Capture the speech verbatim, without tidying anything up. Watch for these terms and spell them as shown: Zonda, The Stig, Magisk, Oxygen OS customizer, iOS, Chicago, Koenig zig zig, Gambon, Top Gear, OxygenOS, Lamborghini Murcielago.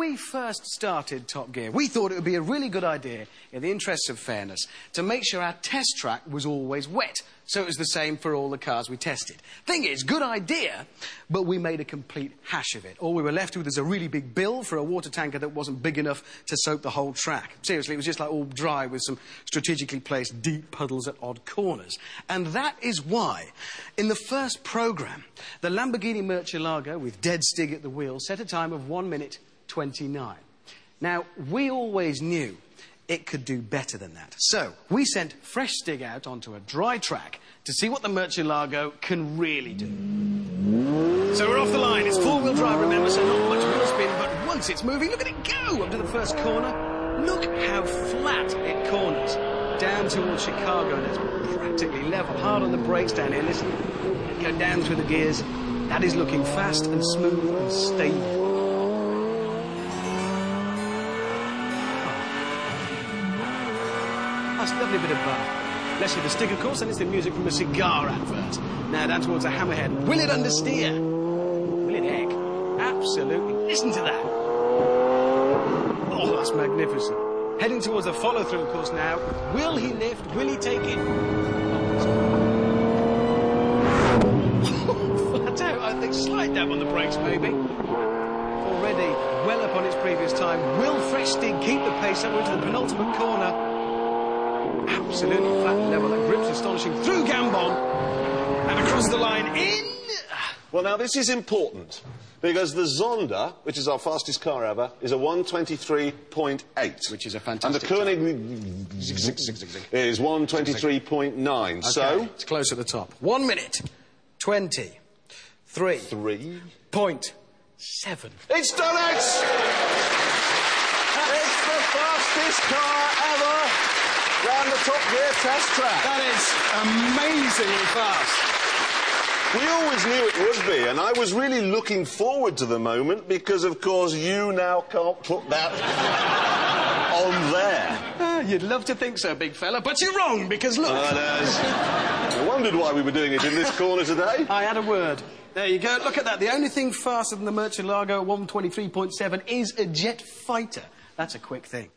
we first started Top Gear, we thought it would be a really good idea, in the interests of fairness, to make sure our test track was always wet, so it was the same for all the cars we tested. Thing is, good idea, but we made a complete hash of it. All we were left with was a really big bill for a water tanker that wasn't big enough to soak the whole track. Seriously, it was just like all dry with some strategically placed deep puddles at odd corners. And that is why, in the first programme, the Lamborghini Murcielago, with Dead Stig at the wheel, set a time of one minute twenty-nine. Now, we always knew it could do better than that. So, we sent Fresh Stig out onto a dry track to see what the Murcielago can really do. So we're off the line. It's four-wheel drive, remember, so not much wheel spin, but once it's moving, look at it go up to the first corner. Look how flat it corners. Down towards Chicago, and it's practically level. Hard on the brakes down here, listen. Go down through the gears. That is looking fast and smooth and stable. That's a lovely bit of bar. Less with the stick, of course, and it's the music from a cigar advert. Now down towards a hammerhead. Will it understeer? Will it heck? Absolutely. Listen to that. Oh, that's magnificent. Heading towards a follow-through, of course, now. Will he lift? Will he take it? Flat out, I think. Slight dab on the brakes, maybe. Already well upon its previous time. Will Fresh Stig keep the pace up into the penultimate corner? Absolutely flat and level, that grip's astonishing, through Gambon, and across the line, in... Well, now, this is important, because the Zonda, which is our fastest car ever, is a one twenty-three point eight. Which is a fantastic. And the Koenig zig zig zig zig is one twenty-three point nine, okay, so... it's close at the top. One minute, twenty, three... Three... point seven. It's done it! It's the fastest car ever! Round the Top Gear test track. That is amazingly fast. We always knew it would be, and I was really looking forward to the moment because, of course, you now can't put that on there. Oh, you'd love to think so, big fella, but you're wrong, because look... I wondered why we were doing it in this corner today. I had a word. There you go. Look at that. The only thing faster than the Murcielago at one twenty-three point seven is a jet fighter. That's a quick thing.